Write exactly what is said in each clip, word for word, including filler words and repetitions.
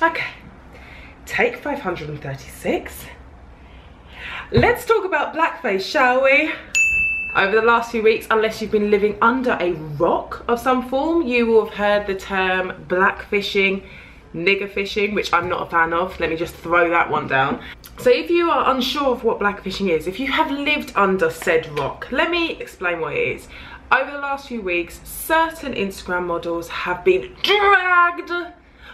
Okay, take five hundred thirty-six. Let's talk about blackface, shall we? Over the last few weeks, unless you've been living under a rock of some form, you will have heard the term blackfishing, nigger fishing, which I'm not a fan of. Let me just throw that one down. So if you are unsure of what blackfishing is, if you have lived under said rock, let me explain what it is. Over the last few weeks, certain Instagram models have been dragged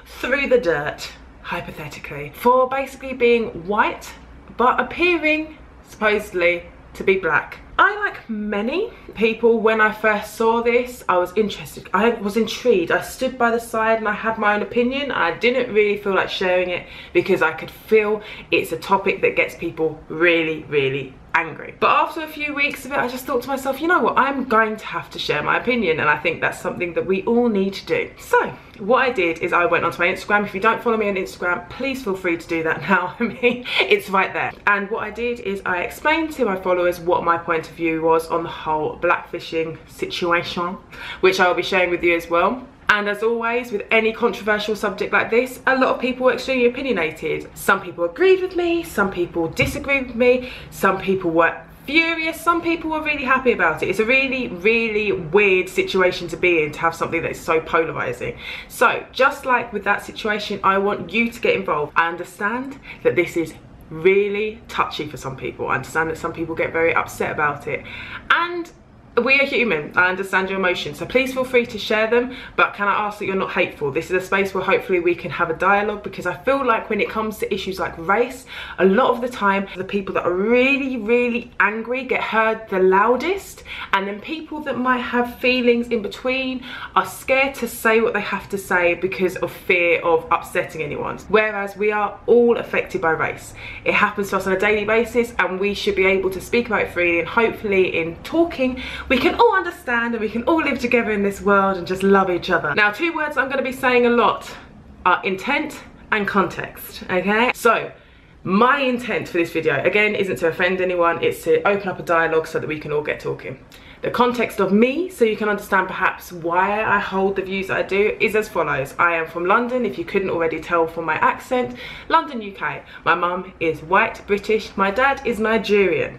through the dirt, hypothetically, for basically being white, but appearing, supposedly, to be black. I, like many people, when I first saw this, I was interested, I was intrigued. I stood by the side and I had my own opinion. I didn't really feel like sharing it because I could feel it's a topic that gets people really, really angry. But after a few weeks of it, I just thought to myself, you know what, I'm going to have to share my opinion, and I think that's something that we all need to do. So what I did is I went onto my Instagram. If you don't follow me on Instagram, please feel free to do that now. I mean, it's right there. And what I did is I explained to my followers what my point of view was on the whole blackfishing situation, which I will be sharing with you as well. And as always, with any controversial subject like this, a lot of people were extremely opinionated. Some people agreed with me, some people disagreed with me, some people were furious, some people were really happy about it. It's a really, really weird situation to be in, to have something that is so polarising. So, just like with that situation, I want you to get involved. I understand that this is really touchy for some people. I understand that some people get very upset about it. And we are human. I understand your emotions, so please feel free to share them, but can I ask that you're not hateful? This is a space where hopefully we can have a dialogue, because I feel like when it comes to issues like race, a lot of the time the people that are really, really angry get heard the loudest, and then people that might have feelings in between are scared to say what they have to say because of fear of upsetting anyone. Whereas we are all affected by race. It happens to us on a daily basis, and we should be able to speak about it freely, and hopefully in talking we can all understand and we can all live together in this world and just love each other. Now, two words I'm going to be saying a lot are intent and context, okay? So, my intent for this video, again, isn't to offend anyone, it's to open up a dialogue so that we can all get talking. The context of me, so you can understand perhaps why I hold the views that I do, is as follows. I am from London, if you couldn't already tell from my accent, London, U K. My mum is white, British. My dad is Nigerian.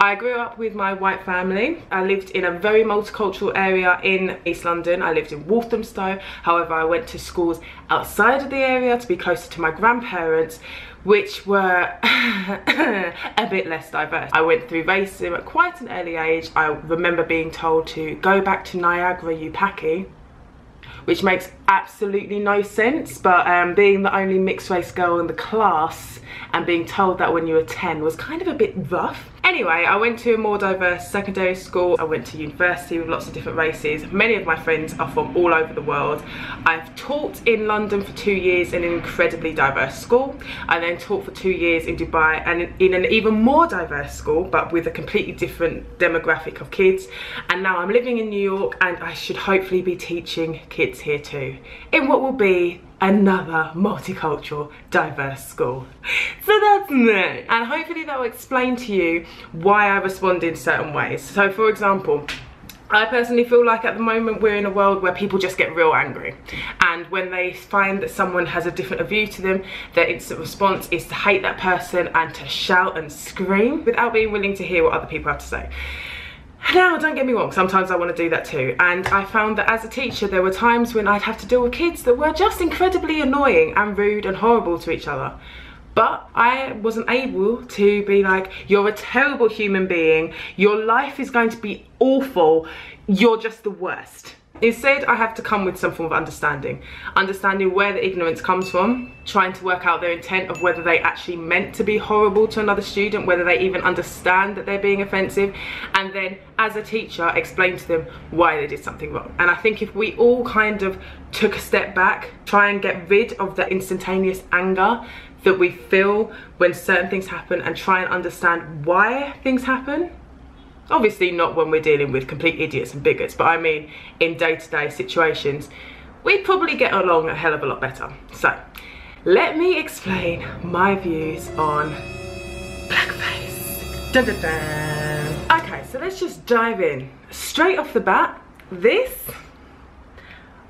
I grew up with my white family. I lived in a very multicultural area in East London. I lived in Walthamstow. However, I went to schools outside of the area to be closer to my grandparents, which were a bit less diverse. I went through racism at quite an early age. I remember being told to go back to Niagara-Yupaki, which makes absolutely no sense, but um, being the only mixed race girl in the class and being told that when you were ten was kind of a bit rough. Anyway, I went to a more diverse secondary school. I went to university with lots of different races. Many of my friends are from all over the world. I've taught in London for two years in an incredibly diverse school. I then taught for two years in Dubai and in an even more diverse school, but with a completely different demographic of kids. And now I'm living in New York, and I should hopefully be teaching kids here too, in what will be another multicultural, diverse school. So that's me. And hopefully that will explain to you why I respond in certain ways. So for example, I personally feel like at the moment we're in a world where people just get real angry, and when they find that someone has a different view to them, their instant response is to hate that person and to shout and scream without being willing to hear what other people have to say. Now, don't get me wrong, sometimes I want to do that too, and I found that as a teacher there were times when I'd have to deal with kids that were just incredibly annoying and rude and horrible to each other. But I wasn't able to be like, you're a terrible human being, your life is going to be awful, you're just the worst. Instead, I have to come with some form of understanding. Understanding where the ignorance comes from, trying to work out their intent of whether they actually meant to be horrible to another student, whether they even understand that they're being offensive, and then as a teacher, explain to them why they did something wrong. And I think if we all kind of took a step back, try and get rid of the instantaneous anger that we feel when certain things happen, and try and understand why things happen. Obviously not when we're dealing with complete idiots and bigots, but I mean in day-to-day situations, we'd probably get along a hell of a lot better. So, let me explain my views on blackface. Dun, dun, dun. Okay, so let's just dive in. Straight off the bat, this,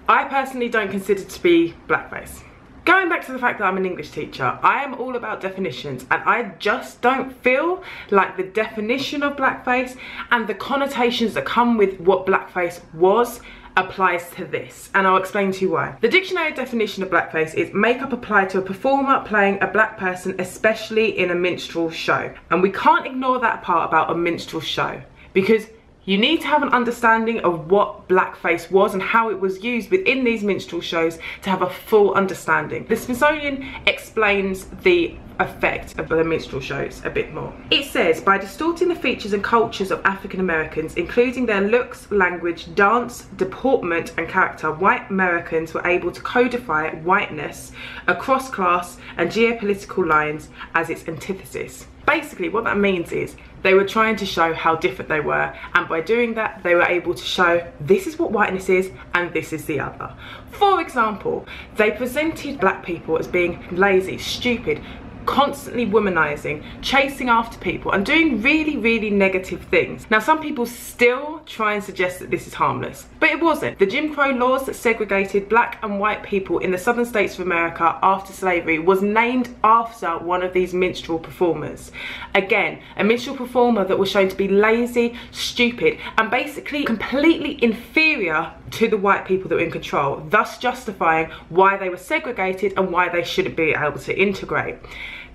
I personally don't consider to be blackface. going back to the fact that I'm an English teacher, I am all about definitions, and I just don't feel like the definition of blackface and the connotations that come with what blackface was applies to this, and I'll explain to you why. The dictionary definition of blackface is makeup applied to a performer playing a black person, especially in a minstrel show. And we can't ignore that part about a minstrel show, because you need to have an understanding of what blackface was and how it was used within these minstrel shows to have a full understanding. The Smithsonian explains the effect of the minstrel shows a bit more. It says, by distorting the features and cultures of African Americans, including their looks, language, dance, deportment and character, white Americans were able to codify whiteness across class and geopolitical lines as its antithesis. Basically what that means is they were trying to show how different they were, and by doing that they were able to show this is what whiteness is and this is the other. For example, they presented black people as being lazy, stupid, constantly womanizing, chasing after people and doing really really negative things. Now some people still try and suggest that this is harmless, but it wasn't. The Jim Crow laws that segregated black and white people in the southern states of America after slavery was named after one of these minstrel performers. Again, a minstrel performer that was shown to be lazy, stupid and basically completely inferior to the white people that were in control, thus justifying why they were segregated and why they shouldn't be able to integrate.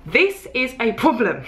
This is a problem.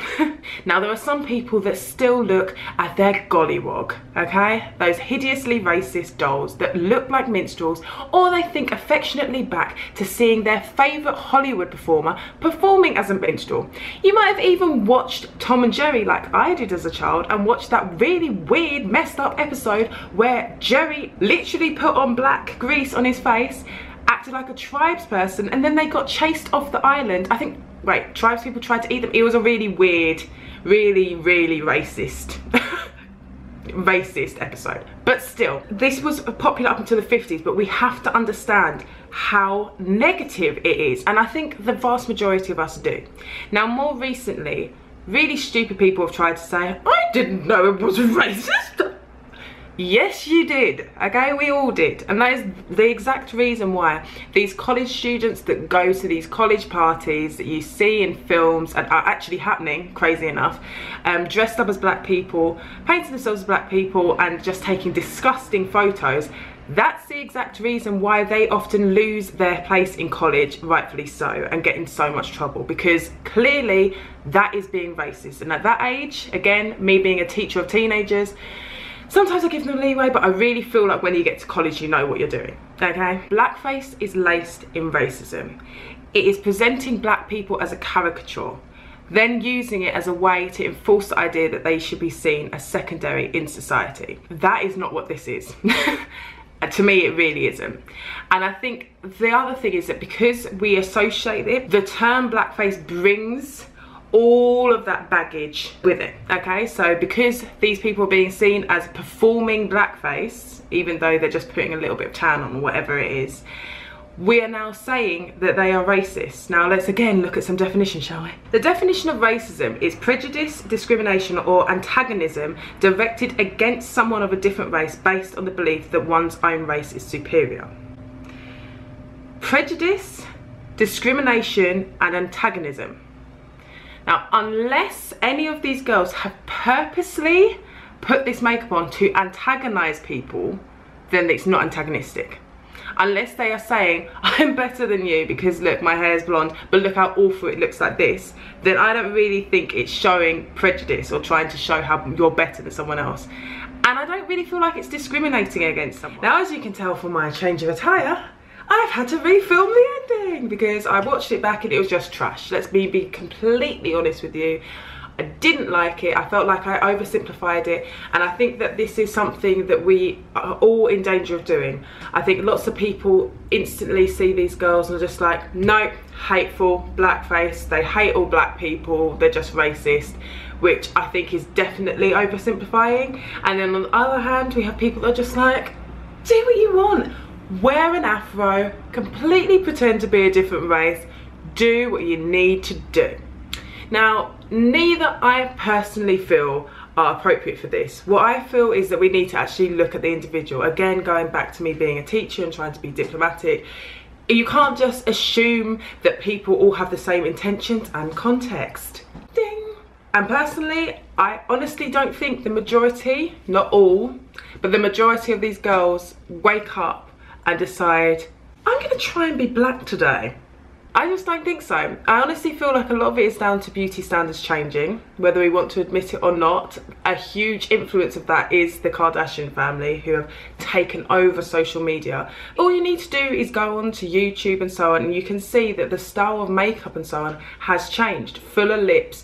Now there are some people that still look at their gollywog, okay? Those hideously racist dolls that look like minstrels, or they think affectionately back to seeing their favourite Hollywood performer performing as a minstrel. You might have even watched Tom and Jerry like I did as a child, and watched that really weird, messed up episode where Jerry literally put on black grease on his face, acted like a tribes person, and then they got chased off the island. I think Right, tribes people tried to eat them. It was a really weird, really, really racist, racist episode. But still, this was popular up until the fifties, but we have to understand how negative it is. And I think the vast majority of us do. Now, more recently, really stupid people have tried to say, I didn't know it was racist. Yes, you did, okay? We all did. And that is the exact reason why these college students that go to these college parties that you see in films and are actually happening, crazy enough, um, dressed up as black people, painting themselves as black people and just taking disgusting photos, that's the exact reason why they often lose their place in college, rightfully so, and get in so much trouble, because clearly that is being racist. And at that age, again, me being a teacher of teenagers, sometimes I give them leeway, but I really feel like when you get to college, you know what you're doing, okay? Blackface is laced in racism. It is presenting black people as a caricature, then using it as a way to enforce the idea that they should be seen as secondary in society. That is not what this is. To me, it really isn't. And I think the other thing is that because we associate it, the term blackface brings all of that baggage with it, okay? So because these people are being seen as performing blackface, even though they're just putting a little bit of tan on or whatever it is, we are now saying that they are racist. Now let's again look at some definitions, shall we? The definition of racism is prejudice, discrimination or antagonism directed against someone of a different race based on the belief that one's own race is superior. Prejudice, discrimination and antagonism. Now, unless any of these girls have purposely put this makeup on to antagonise people, then it's not antagonistic. Unless they are saying, I'm better than you because look, my hair's blonde, but look how awful it looks like this, then I don't really think it's showing prejudice or trying to show how you're better than someone else. And I don't really feel like it's discriminating against someone. Now, as you can tell from my change of attire, I've had to refilm the ending because I watched it back and it was just trash. Let's be, be completely honest with you. I didn't like it. I felt like I oversimplified it, and I think that this is something that we are all in danger of doing. I think lots of people instantly see these girls and are just like, nope, hateful, blackface, they hate all black people, they're just racist, which I think is definitely oversimplifying. And then on the other hand, we have people that are just like, do what you want. Wear an afro, completely pretend to be a different race, do what you need to do. Now, neither I personally feel are appropriate for this. What I feel is that we need to actually look at the individual. Again, going back to me being a teacher and trying to be diplomatic, You can't just assume that people all have the same intentions and context. Ding! And personally, I honestly don't think the majority, not all, but the majority of these girls wake up and decide, I'm gonna try and be black today. I just don't think so. I honestly feel like a lot of it is down to beauty standards changing, whether we want to admit it or not. A huge influence of that is the Kardashian family, who have taken over social media. All you need to do is go on to YouTube and so on, and you can see that the style of makeup and so on has changed. Fuller lips,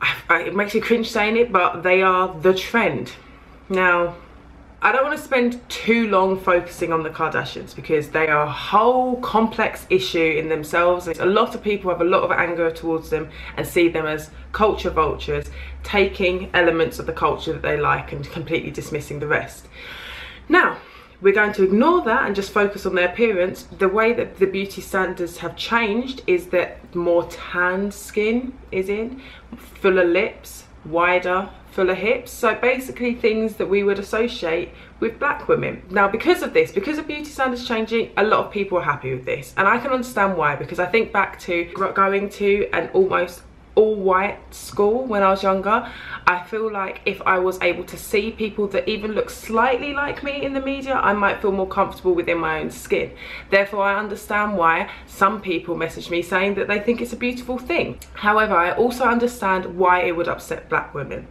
I, I, it makes me cringe saying it, but they are the trend. Now, I don't want to spend too long focusing on the Kardashians because they are a whole complex issue in themselves. A lot of people have a lot of anger towards them and see them as culture vultures, taking elements of the culture that they like and completely dismissing the rest. Now, we're going to ignore that and just focus on their appearance. The way that the beauty standards have changed is that more tanned skin is in, fuller lips, wider, fuller hips, so basically things that we would associate with black women. Now, because of this, because of beauty standards changing, a lot of people are happy with this, and I can understand why, because I think back to going to an almost all white school when I was younger. I feel like if I was able to see people that even look slightly like me in the media, I might feel more comfortable within my own skin. Therefore, I understand why some people message me saying that they think it's a beautiful thing. However, I also understand why it would upset black women.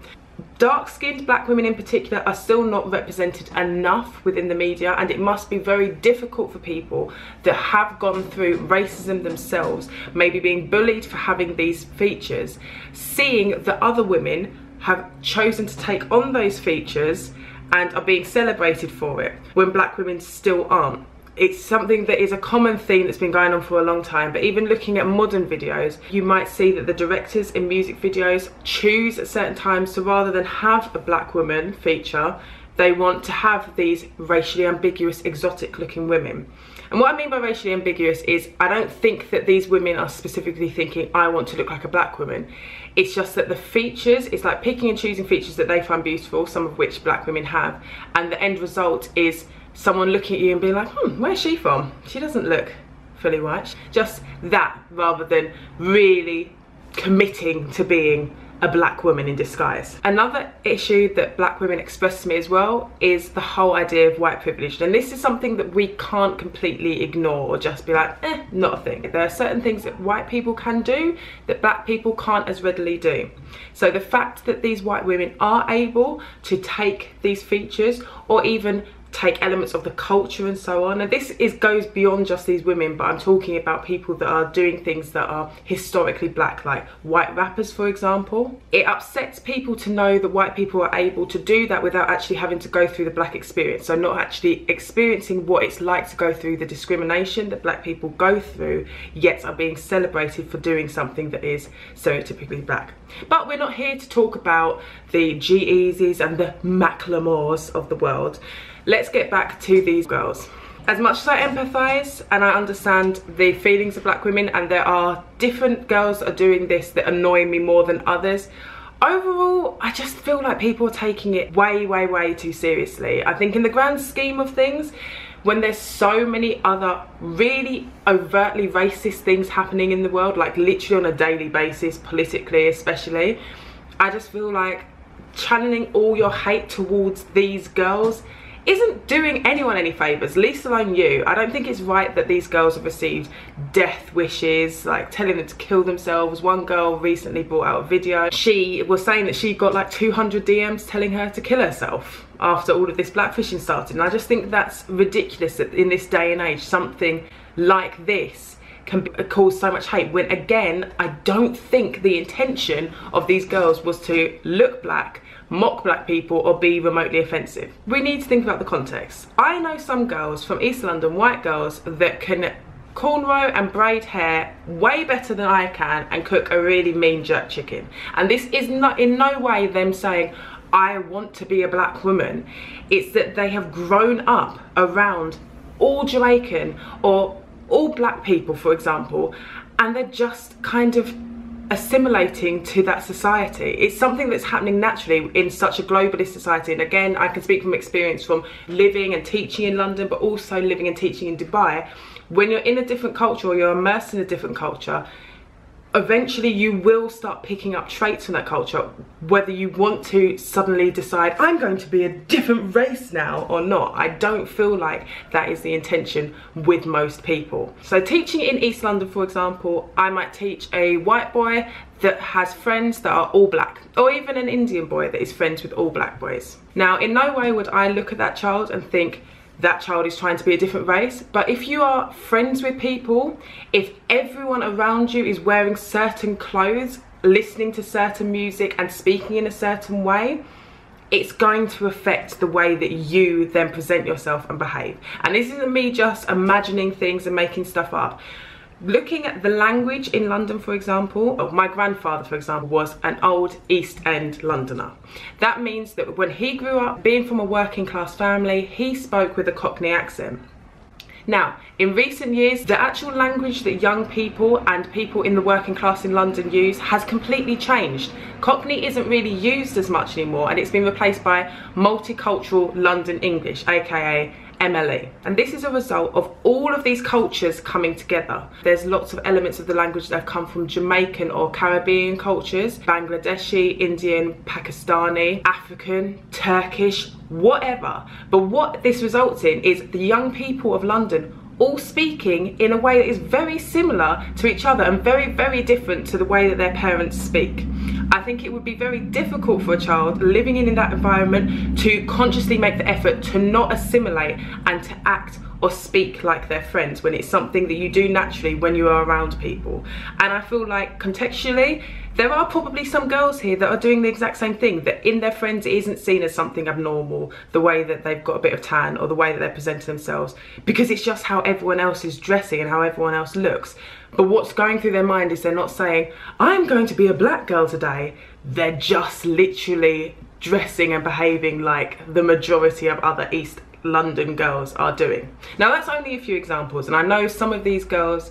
Dark-skinned black women in particular are still not represented enough within the media, and it must be very difficult for people that have gone through racism themselves, maybe being bullied for having these features, seeing that other women have chosen to take on those features and are being celebrated for it when black women still aren't. It's something that is a common theme that's been going on for a long time, but even looking at modern videos, you might see that the directors in music videos choose at certain times to, rather than have a black woman feature, they want to have these racially ambiguous, exotic looking women. And what I mean by racially ambiguous is I don't think that these women are specifically thinking, I want to look like a black woman. It's just that the features, it's like picking and choosing features that they find beautiful, some of which black women have, and the end result is someone looking at you and being like, hmm, where's she from? She doesn't look fully white. Just that, rather than really committing to being a black woman in disguise. Another issue that black women express to me as well is the whole idea of white privilege. And this is something that we can't completely ignore or just be like, eh, not a thing. There are certain things that white people can do that black people can't as readily do. So the fact that these white women are able to take these features or even take elements of the culture and so on, and this is goes beyond just these women, but I'm talking about people that are doing things that are historically black, like white rappers, for example. It upsets people to know that white people are able to do that without actually having to go through the black experience, so not actually experiencing what it's like to go through the discrimination that black people go through, yet are being celebrated for doing something that is stereotypically black. But we're not here to talk about the G-Eazys and the Macklemores of the world. Let's get back to these girls. As much as I empathise and I understand the feelings of black women, and there are different girls that are doing this that annoy me more than others, overall, I just feel like people are taking it way, way, way too seriously. I think in the grand scheme of things, when there's so many other really overtly racist things happening in the world, like literally on a daily basis, politically especially, I just feel like channeling all your hate towards these girls isn't doing anyone any favours, least alone you. I don't think it's right that these girls have received death wishes, like telling them to kill themselves. One girl recently brought out a video. She was saying that she got like two hundred D Ms telling her to kill herself after all of this blackfishing started. And I just think that's ridiculous that in this day and age, something like this can cause so much hate, when again, I don't think the intention of these girls was to look black, mock black people, or be remotely offensive. We need to think about the context. I know some girls from East London, white girls, that can cornrow and braid hair way better than I can and cook a really mean jerk chicken. And this is not in no way them saying, I want to be a black woman. It's that they have grown up around all Jamaican or all black people, for example, and they're just kind of assimilating to that society. It's something that's happening naturally in such a globalist society, and again, I can speak from experience from living and teaching in London, but also living and teaching in Dubai, when you're in a different culture or you're immersed in a different culture, eventually you will start picking up traits from that culture, whether you want to suddenly decide I'm going to be a different race now or not. I don't feel like that is the intention with most people. So teaching in East London, for example, I might teach a white boy that has friends that are all black, or even an Indian boy that is friends with all black boys. Now, in no way would I look at that child and think that child is trying to be a different race, but if you are friends with people, if everyone around you is wearing certain clothes, listening to certain music and speaking in a certain way, it's going to affect the way that you then present yourself and behave. And this isn't me just imagining things and making stuff up. Looking at the language in London, for example, or my grandfather, for example, was an old East End Londoner. That means that when he grew up, being from a working class family, he spoke with a Cockney accent. Now, in recent years, the actual language that young people and people in the working class in London use has completely changed. Cockney isn't really used as much anymore, and it's been replaced by multicultural London English, aka M L E. And this is a result of all of these cultures coming together. There's lots of elements of the language that have come from Jamaican or Caribbean cultures, Bangladeshi, Indian, Pakistani, African, Turkish, whatever. But what this results in is the young people of London all speaking in a way that is very similar to each other and very, very different to the way that their parents speak. I think it would be very difficult for a child living in that environment to consciously make the effort to not assimilate and to act or speak like their friends when it's something that you do naturally when you are around people. And I feel like contextually, there are probably some girls here that are doing the exact same thing, that in their friends it isn't seen as something abnormal, the way that they've got a bit of tan or the way that they're presenting themselves, because it's just how everyone else is dressing and how everyone else looks. But what's going through their mind is they're not saying, I'm going to be a black girl today. They're just literally dressing and behaving like the majority of other East London girls are doing. Now, that's only a few examples, and I know some of these girls,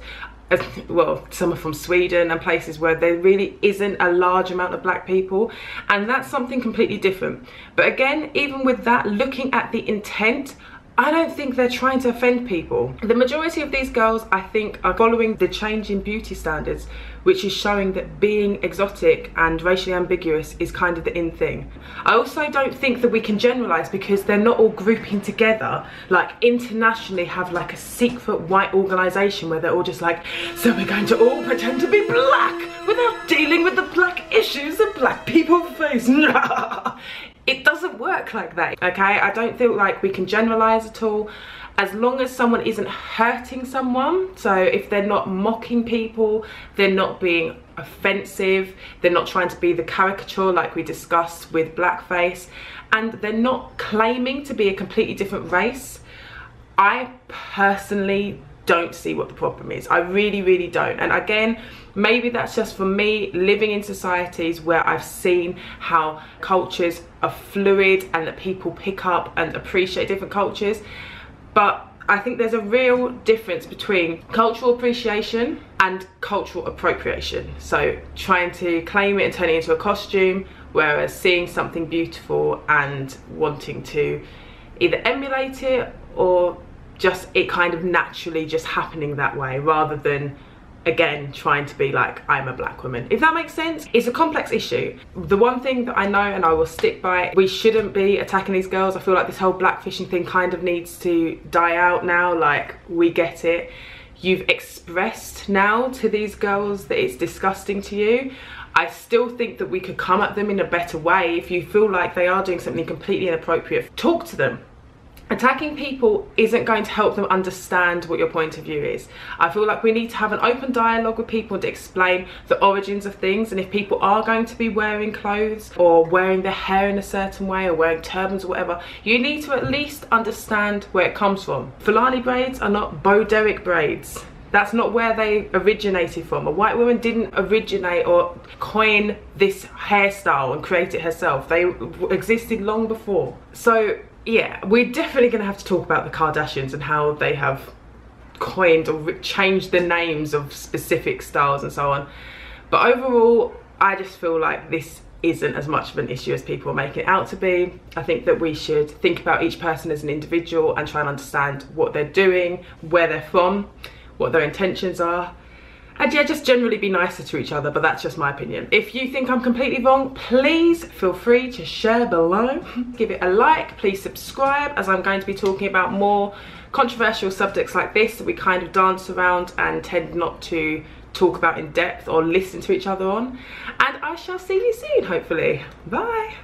well, some are from Sweden and places where there really isn't a large amount of black people, and that's something completely different. But again, even with that, looking at the intent, I don't think they're trying to offend people. The majority of these girls, I think, are following the change in beauty standards, which is showing that being exotic and racially ambiguous is kind of the in thing. I also don't think that we can generalize, because they're not all grouping together, like internationally have like a secret white organization where they're all just like, so we're going to all pretend to be black without dealing with the black issues that black people face. It doesn't work like that, okay? I don't feel like we can generalize at all. As long as someone isn't hurting someone, so if they're not mocking people, they're not being offensive, they're not trying to be the caricature like we discussed with blackface, and they're not claiming to be a completely different race, I personally don't see what the problem is. I really, really don't. And again, maybe that's just for me living in societies where I've seen how cultures are fluid and that people pick up and appreciate different cultures. But I think there's a real difference between cultural appreciation and cultural appropriation. So trying to claim it and turn it into a costume, whereas seeing something beautiful and wanting to either emulate it or just it kind of naturally just happening that way, rather than again trying to be like, I'm a black woman, if that makes sense. It's a complex issue. The one thing that I know, and I will stick by, we shouldn't be attacking these girls. I feel like this whole blackfishing thing kind of needs to die out now. Like, we get it, you've expressed now to these girls that it's disgusting to you. I still think that we could come at them in a better way. If you feel like they are doing something completely inappropriate, talk to them. Attacking people isn't going to help them understand what your point of view is. I feel like we need to have an open dialogue with people to explain the origins of things, and if people are going to be wearing clothes or wearing their hair in a certain way or wearing turbans or whatever, you need to at least understand where it comes from. Fulani braids are not Bo Derek braids. That's not where they originated from. A white woman didn't originate or coin this hairstyle and create it herself. They existed long before. So yeah, we're definitely going to have to talk about the Kardashians and how they have coined or changed the names of specific styles and so on. But overall, I just feel like this isn't as much of an issue as people make it out to be. I think that we should think about each person as an individual and try and understand what they're doing, where they're from, what their intentions are, and yeah, just generally be nicer to each other, but that's just my opinion. If you think I'm completely wrong, please feel free to share below. Give it a like, please subscribe, as I'm going to be talking about more controversial subjects like this that we kind of dance around and tend not to talk about in depth or listen to each other on. And I shall see you soon, hopefully. Bye.